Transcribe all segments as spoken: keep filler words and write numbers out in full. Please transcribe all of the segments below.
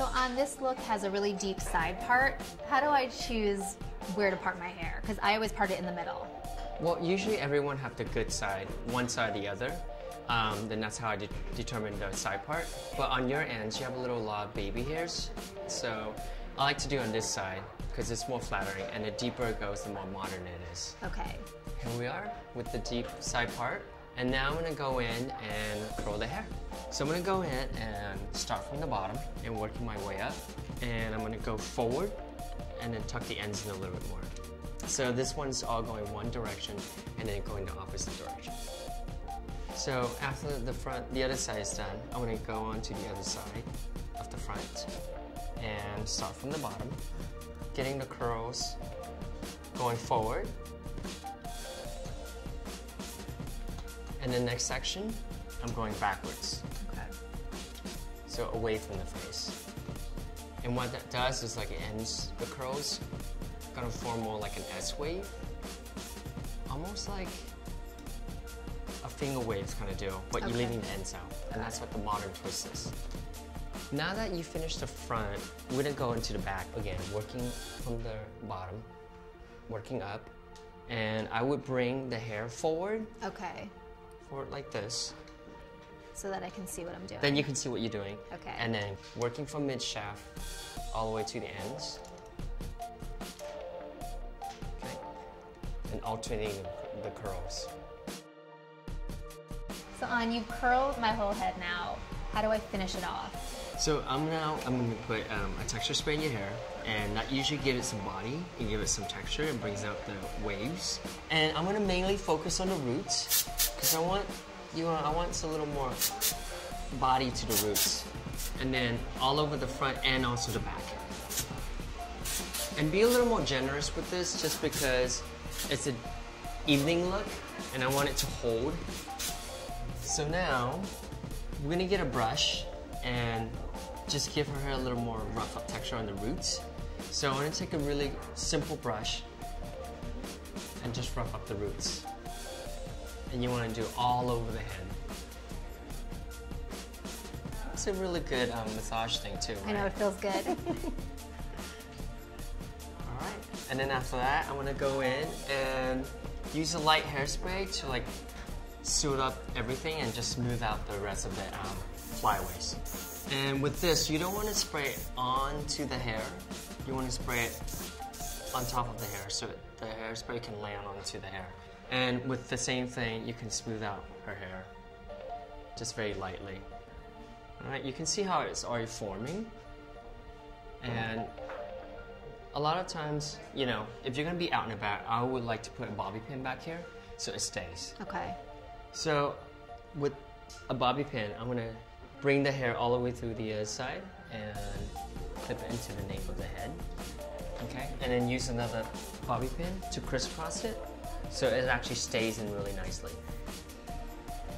So on this look has a really deep side part. How do I choose where to part my hair? Because I always part it in the middle. Well, usually everyone have the good side, one side or the other. Um, then that's how I de determine the side part. But on your end, you have a little lot of baby hairs. So I like to do on this side because it's more flattering, and the deeper it goes, the more modern it is. Okay. Here we are with the deep side part. And now I'm gonna go in and curl the hair. So I'm gonna go in and start from the bottom and working my way up. And I'm gonna go forward and then tuck the ends in a little bit more. So this one's all going one direction and then going the opposite direction. So after the front, the other side is done, I'm gonna go on to the other side of the front and start from the bottom, getting the curls going forward. And the next section, I'm going backwards. Okay. So away from the face. And what that does is like it ends the curls, gonna form more like an S wave, almost like a finger wave kind of deal, but okay. You're leaving the ends out, and okay. That's what the modern twist is. Now that you finish the front, we're gonna go into the back again, working from the bottom, working up, and I would bring the hair forward. Okay. Forward like this. So that I can see what I'm doing. Then you can see what you're doing. Okay. And then working from mid shaft all the way to the ends. Okay. And alternating the curls. So Anh, you've curled my whole head now. How do I finish it off? So I'm now I'm going to put um, a texture spray in your hair, and that usually gives it some body and give it some texture and brings out the waves. And I'm going to mainly focus on the roots because I want you know, I want a little more body to the roots, and then all over the front and also the back. And be a little more generous with this, just because it's an evening look, and I want it to hold. So now, we're gonna get a brush and just give her hair a little more rough up texture on the roots. So I'm gonna take a really simple brush and just rough up the roots. And you wanna do all over the head. It's a really good um, massage thing too, right? I know, it feels good. All right, and then after that, I'm gonna go in and use a light hairspray to like suit up everything and just smooth out the rest of the um, flyaways. And with this, you don't want to spray it onto the hair. You want to spray it on top of the hair so the hairspray can land onto the hair. And with the same thing, you can smooth out her hair just very lightly. All right, you can see how it's already forming. And a lot of times, you know, if you're going to be out and about, I would like to put a bobby pin back here so it stays. Okay. So with a bobby pin, I'm gonna bring the hair all the way through the other side and clip it into the nape of the head, okay? And then use another bobby pin to crisscross it so it actually stays in really nicely.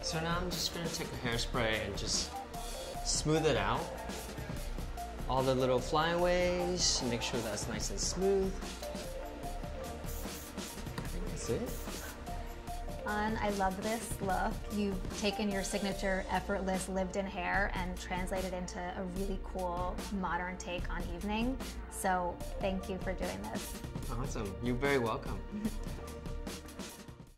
So now I'm just gonna take the hairspray and just smooth it out. All the little flyaways, make sure that's nice and smooth. I think that's it. Anh, I love this look. You've taken your signature effortless lived-in hair and translated into a really cool modern take on evening. So thank you for doing this. Awesome. You're very welcome.